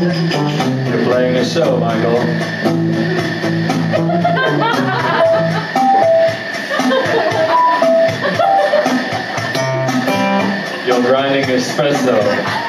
You're playing a show, Michael. You're grinding espresso.